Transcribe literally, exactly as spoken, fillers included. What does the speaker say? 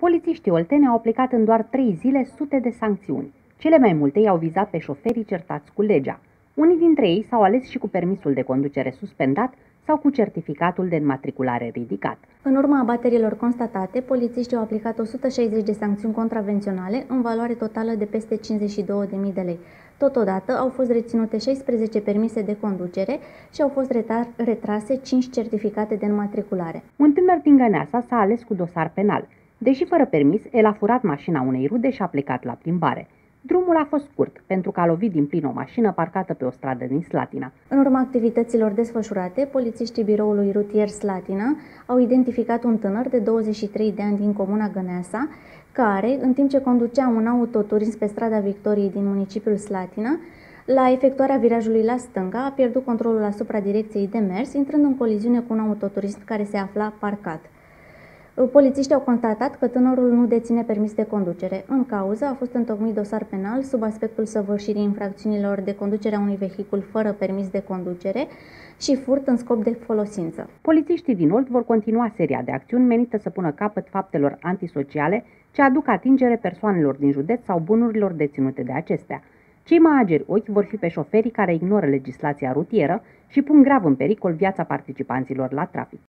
Polițiștii olteni au aplicat în doar trei zile sute de sancțiuni. Cele mai multe i-au vizat pe șoferii certați cu legea. Unii dintre ei s-au ales și cu permisul de conducere suspendat sau cu certificatul de înmatriculare ridicat. În urma abaterilor constatate, polițiștii au aplicat o sută șaizeci de sancțiuni contravenționale în valoare totală de peste cincizeci și două de mii de lei. Totodată au fost reținute șaisprezece permise de conducere și au fost retrase cinci certificate de înmatriculare. Un tânăr din Găneasa s-a ales cu dosar penal. Deși fără permis, el a furat mașina unei rude și a plecat la plimbare. Drumul a fost scurt, pentru că a lovit din plin o mașină parcată pe o stradă din Slatina. În urma activităților desfășurate, polițiștii biroului rutier Slatina au identificat un tânăr de douăzeci și trei de ani din comuna Găneasa, care, în timp ce conducea un autoturism pe strada Victoriei din municipiul Slatina, la efectuarea virajului la stânga, a pierdut controlul asupra direcției de mers, intrând în coliziune cu un autoturism care se afla parcat. Polițiștii au constatat că tânărul nu deține permis de conducere. În cauză a fost întocmit dosar penal sub aspectul săvârșirii infracțiunilor de conducere a unui vehicul fără permis de conducere și furt în scop de folosință. Polițiștii din Olt vor continua seria de acțiuni menită să pună capăt faptelor antisociale ce aduc atingere persoanelor din județ sau bunurilor deținute de acestea. Cei mai ageri ochi vor fi pe șoferii care ignoră legislația rutieră și pun grav în pericol viața participanților la trafic.